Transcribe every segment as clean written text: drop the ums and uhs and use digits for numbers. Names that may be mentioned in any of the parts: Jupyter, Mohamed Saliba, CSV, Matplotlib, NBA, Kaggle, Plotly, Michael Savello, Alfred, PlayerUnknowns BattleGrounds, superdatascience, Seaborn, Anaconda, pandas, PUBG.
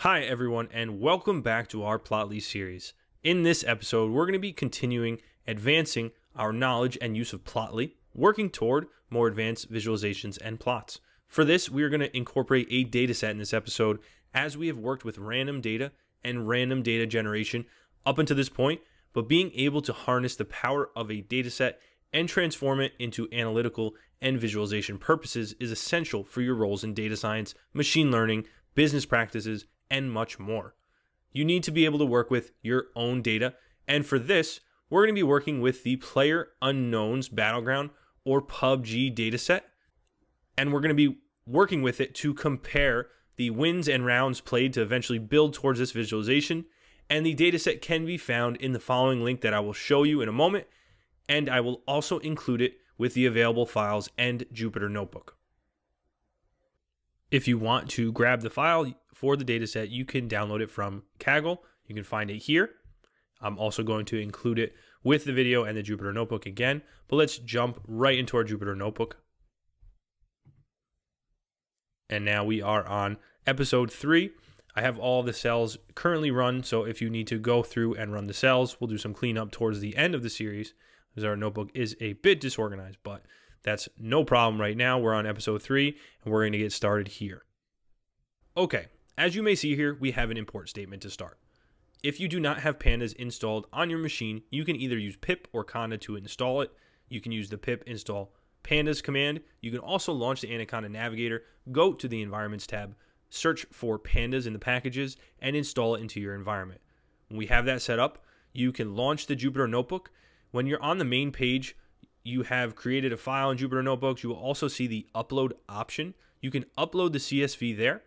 Hi everyone, and welcome back to our Plotly series. In this episode, we're going to be continuing advancing our knowledge and use of Plotly, working toward more advanced visualizations and plots. For this, we are going to incorporate a dataset in this episode, as we have worked with random data and random data generation up until this point, but being able to harness the power of a dataset and transform it into analytical and visualization purposes is essential for your roles in data science, machine learning, business practices, and much more. You need to be able to work with your own data, and for this, we're going to be working with the Player Unknown's Battleground, or PUBG dataset, and we're going to be working with it to compare the wins and rounds played to eventually build towards this visualization. And the dataset can be found in the following link that I will show you in a moment, and I will also include it with the available files and Jupyter Notebook. If you want to grab the file for the dataset, you can download it from Kaggle. You can find it here. I'm also going to include it with the video and the Jupyter Notebook again, but let's jump right into our Jupyter Notebook. And now we are on episode 3. I have all the cells currently run, so if you need to go through and run the cells, we'll do some cleanup towards the end of the series, because our notebook is a bit disorganized, but that's no problem right now. We're on episode 3, and we're going to get started here. Okay, as you may see here, we have an import statement to start. If you do not have pandas installed on your machine, you can either use pip or conda to install it. You can use the pip install pandas command. You can also launch the Anaconda Navigator, go to the Environments tab, search for pandas in the packages, and install it into your environment. When we have that set up, you can launch the Jupyter Notebook. When you're on the main page, you have created a file in Jupyter Notebooks. You will also see the upload option. You can upload the CSV there,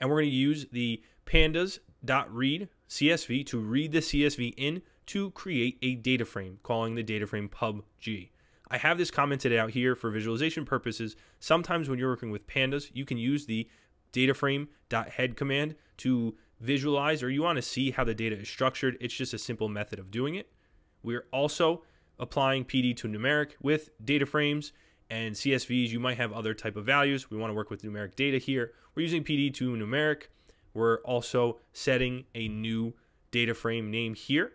and we're going to use the pandas.read CSV to read the CSV in to create a data frame, calling the data frame PUBG. I have this commented out here for visualization purposes. Sometimes when you're working with pandas, you can use the data frame.head command to visualize, or you want to see how the data is structured. It's just a simple method of doing it. We're also applying PD to numeric with data frames and CSVs. You might have other type of values. We want to work with numeric data here. We're using PD to numeric. We're also setting a new data frame name here.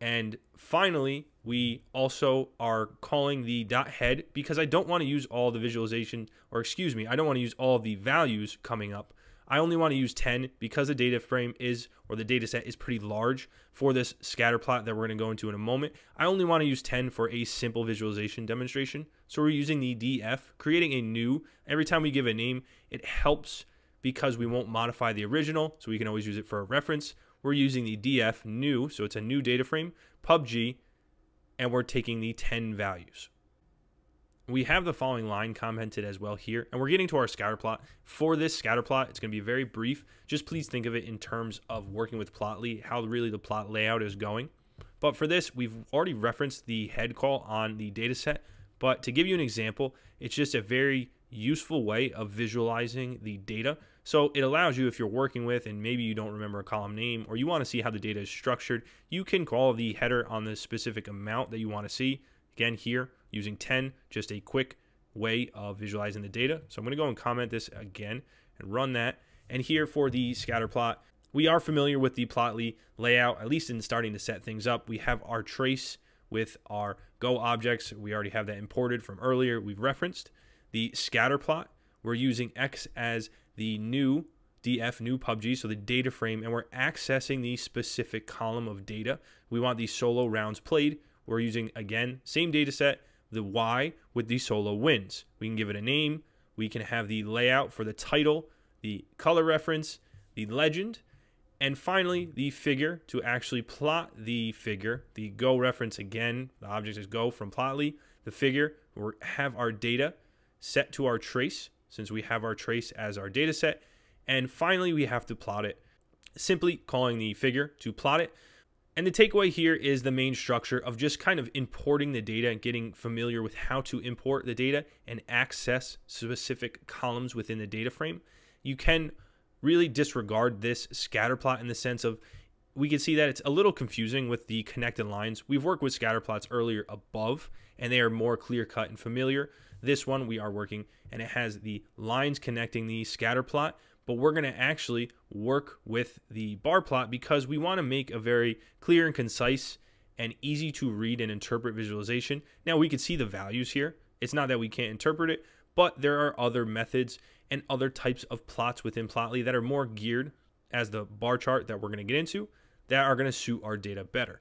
And finally, we also are calling the .head because I don't want to use all the visualization, or excuse me, I don't want to use all of the values coming up. I only want to use 10 because the data frame is, or the data set is pretty large for this scatter plot that we're going to go into in a moment. I only want to use 10 for a simple visualization demonstration. So we're using the df, creating a new. Every time we give a name, it helps because we won't modify the original, so we can always use it for a reference. We're using the df new, so it's a new data frame, PUBG, and we're taking the 10 values. We have the following line commented as well here, and we're getting to our scatter plot. For this scatter plot, it's going to be very brief. Just please think of it in terms of working with Plotly, how really the plot layout is going. But for this, we've already referenced the head call on the data set. But to give you an example, it's just a very useful way of visualizing the data. So it allows you, if you're working with, and maybe you don't remember a column name, or you want to see how the data is structured, you can call the header on the specific amount that you want to see. Again, here, using 10, just a quick way of visualizing the data. So I'm going to go and comment this again and run that. And here for the scatter plot, we are familiar with the Plotly layout, at least in starting to set things up. We have our trace with our Go objects. We already have that imported from earlier. We've referenced the scatter plot. We're using X as the new df new PUBG, so the data frame, and we're accessing the specific column of data. We want the solo rounds played. We're using, again, same data set, the Y with the solo wins. We can give it a name. We can have the layout for the title, the color reference, the legend, and finally the figure to actually plot the figure. The Go reference, again, the object is Go from Plotly. The figure, we have our data set to our trace, since we have our trace as our data set. And finally, we have to plot it, simply calling the figure to plot it. And the takeaway here is the main structure of just kind of importing the data and getting familiar with how to import the data and access specific columns within the data frame. You can really disregard this scatter plot in the sense of, we can see that it's a little confusing with the connected lines. We've worked with scatter plots earlier above, and they are more clear cut and familiar. This one we are working, and it has the lines connecting the scatter plot, but we're going to actually work with the bar plot because we want to make a very clear and concise and easy to read and interpret visualization. Now we can see the values here. It's not that we can't interpret it, but there are other methods and other types of plots within Plotly that are more geared as the bar chart that we're going to get into that are going to suit our data better.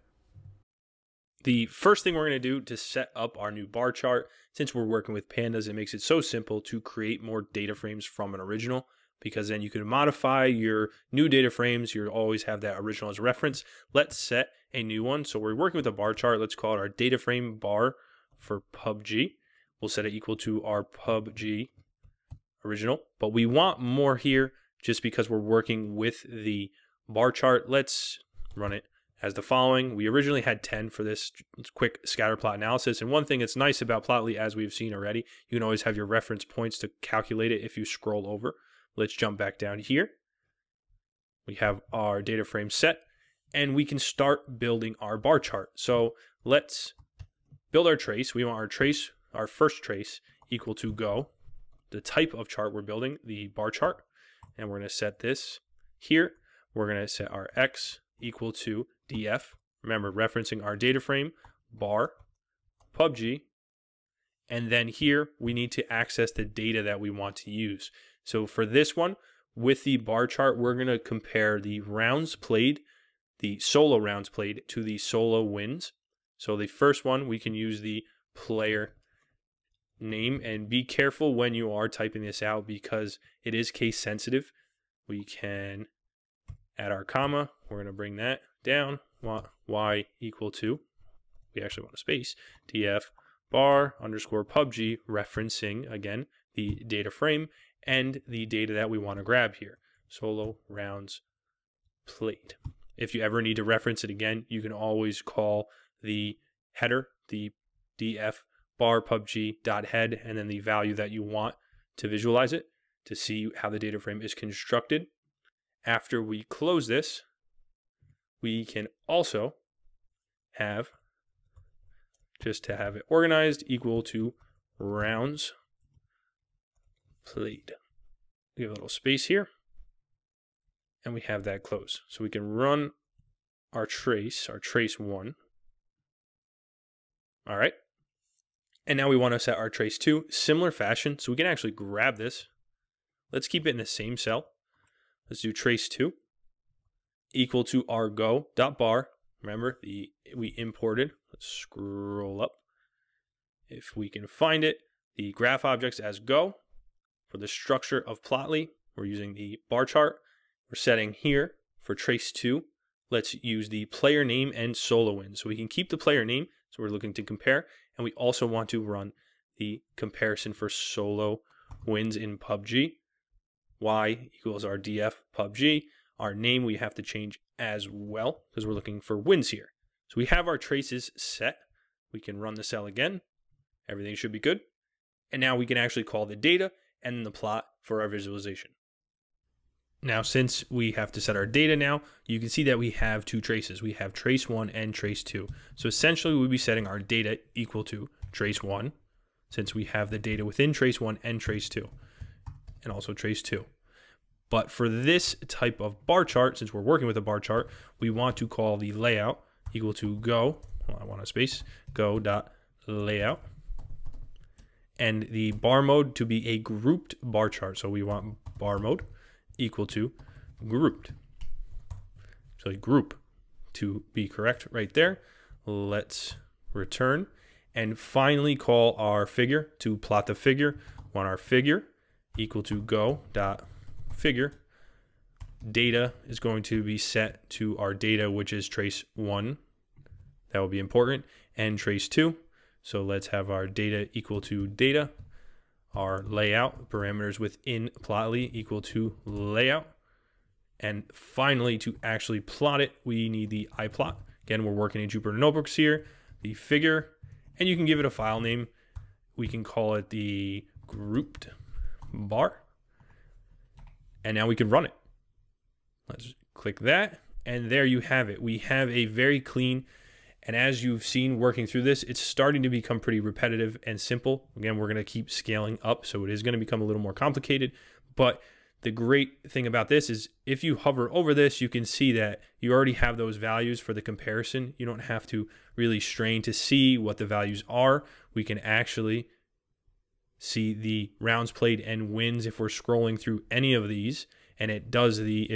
The first thing we're going to do to set up our new bar chart, since we're working with pandas, it makes it so simple to create more data frames from an original, because then you can modify your new data frames. You'll always have that original as reference. Let's set a new one. So we're working with a bar chart. Let's call it our data frame bar for PUBG. We'll set it equal to our PUBG original, but we want more here just because we're working with the bar chart. Let's run it as the following. We originally had 10 for this quick scatter plot analysis. And one thing that's nice about Plotly, as we've seen already, you can always have your reference points to calculate it if you scroll over. Let's jump back down here. We have our data frame set and we can start building our bar chart. So let's build our trace. We want our trace, our first trace equal to go, the type of chart we're building, the bar chart. And we're going to set this here. We're going to set our X equal to DF. Remember, referencing our data frame, bar, PUBG. And then here we need to access the data that we want to use. So for this one, with the bar chart, we're going to compare the rounds played, the solo rounds played, to the solo wins. So the first one, we can use the player name, and be careful when you are typing this out because it is case sensitive. We can add our comma. We're going to bring that down. Y equal to, we actually want a space, DF bar underscore PUBG, referencing again the data frame and the data that we want to grab here, solo rounds played. If you ever need to reference it again, you can always call the header, the DF bar PUBG.head, and then the value that you want to visualize it to see how the data frame is constructed. After we close this, we can also have, just to have it organized, equal to rounds played. Give a little space here, and we have that close. So we can run our trace one. All right. And now we want to set our trace to similar fashion. So we can actually grab this. Let's keep it in the same cell. Let's do trace two equal to our go.bar. Remember, we imported. Let's scroll up. If we can find it, the graph objects as go. For the structure of Plotly, we're using the bar chart. We're setting here for trace two. Let's use the player name and solo win. So we can keep the player name. So we're looking to compare. And we also want to run the comparison for solo wins in PUBG. Y equals our DF PUBG. Our name we have to change as well because we're looking for wins here. So we have our traces set. We can run the cell again. Everything should be good. And now we can actually call the data and the plot for our visualization. Now, since we have to set our data now, you can see that we have two traces. We have trace one and trace two. So essentially we'll be setting our data equal to trace one, since we have the data within trace one and trace two, and also trace two. But for this type of bar chart, since we're working with a bar chart, we want to call the layout equal to go, well, I want a space, go.layout. And the bar mode to be a grouped bar chart. So we want bar mode equal to grouped. So group to be correct right there. Let's return and finally call our figure to plot the figure. Want our figure equal to go dot figure. Data is going to be set to our data, which is trace one. That will be important, and trace two. So let's have our data equal to data. Our layout parameters within Plotly equal to layout. And finally, to actually plot it, we need the iplot. Again, we're working in Jupyter Notebooks here, the figure, and you can give it a file name. We can call it the grouped bar. And now we can run it. Let's click that. And there you have it. We have a very clean, and as you've seen working through this, it's starting to become pretty repetitive and simple. Again, we're going to keep scaling up, so it is going to become a little more complicated, but The great thing about this is if you hover over this, you can see that you already have those values for the comparison. You don't have to really strain to see what the values are. We can actually see the rounds played and wins if we're scrolling through any of these, and it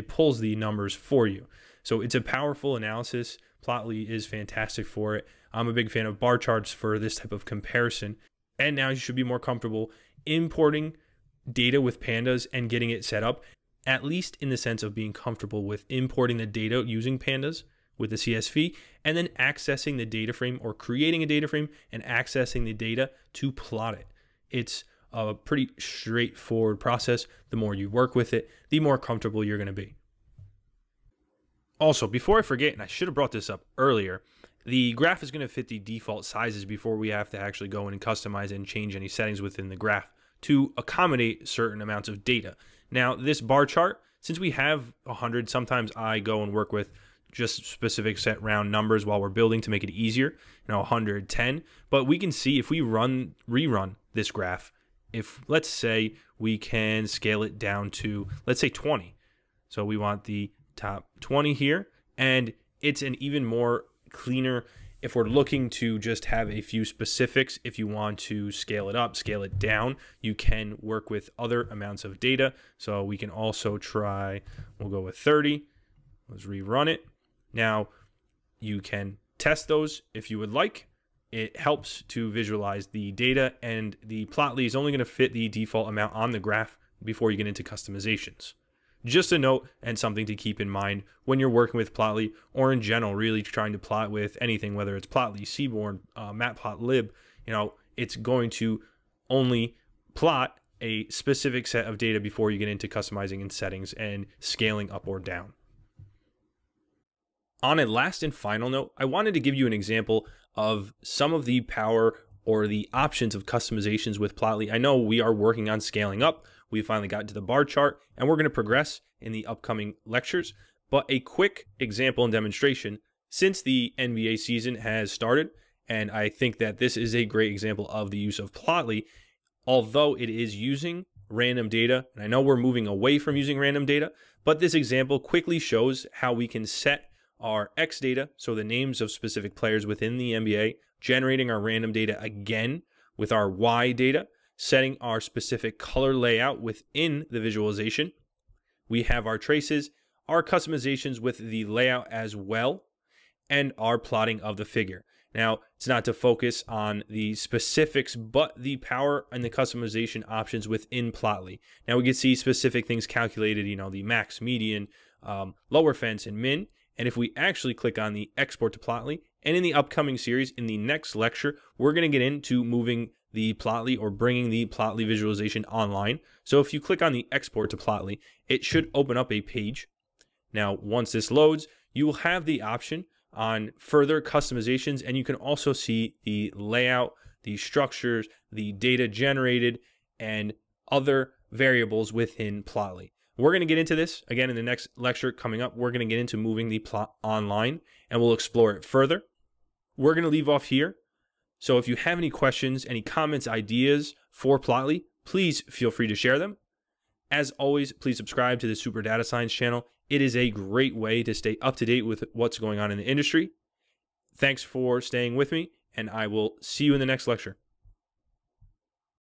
pulls the numbers for you. So it's a powerful analysis. Plotly is fantastic for it. I'm a big fan of bar charts for this type of comparison. And now you should be more comfortable importing data with pandas and getting it set up, at least in the sense of being comfortable with importing the data using pandas with the CSV and then accessing the data frame or creating a data frame and accessing the data to plot it. It's a pretty straightforward process. The more you work with it, the more comfortable you're going to be. Also, before I forget, and I should have brought this up earlier, the graph is going to fit the default sizes before we have to actually go in and customize and change any settings within the graph to accommodate certain amounts of data. Now, this bar chart, since we have 100, sometimes I go and work with just specific set round numbers while we're building to make it easier, you know, 110. But we can see if we rerun this graph, if let's say we can scale it down to, let's say 20. So we want the top 20 here, and it's an even more cleaner if we're looking to just have a few specifics. If you want to scale it up, scale it down, you can work with other amounts of data. So we can also try, we'll go with 30. Let's rerun it. Now you can test those if you would like. It helps to visualize the data, and the Plotly is only going to fit the default amount on the graph before you get into customizations. Just a note and something to keep in mind when you're working with Plotly, or in general, really trying to plot with anything, whether it's Plotly, Seaborn, Matplotlib, you know, it's going to only plot a specific set of data before you get into customizing and settings and scaling up or down. On a last and final note, I wanted to give you an example of some of the power or the options of customizations with Plotly. I know we are working on scaling up. We finally got to the bar chart, and we're going to progress in the upcoming lectures. But a quick example and demonstration, since the NBA season has started, and I think that this is a great example of the use of Plotly, although it is using random data, and I know we're moving away from using random data, but this example quickly shows how we can set our X data, so the names of specific players within the NBA, generating our random data again with our Y data, setting our specific color layout within the visualization. We have our traces, our customizations with the layout as well, and our plotting of the figure. Now, it's not to focus on the specifics, but the power and the customization options within Plotly. Now we can see specific things calculated, you know, the max, median, lower fence, and min. And if we actually click on the export to Plotly, and in the upcoming series, in the next lecture, we're going to get into moving the Plotly or bringing the Plotly visualization online. So if you click on the export to Plotly, it should open up a page. Now, once this loads, you will have the option on further customizations, and you can also see the layout, the structures, the data generated, and other variables within Plotly. We're going to get into this again in the next lecture coming up. We're going to get into moving the plot online, and we'll explore it further. We're going to leave off here. So if you have any questions, any comments, ideas for Plotly, please feel free to share them. As always, please subscribe to the Super Data Science channel. It is a great way to stay up to date with what's going on in the industry. Thanks for staying with me, and I will see you in the next lecture.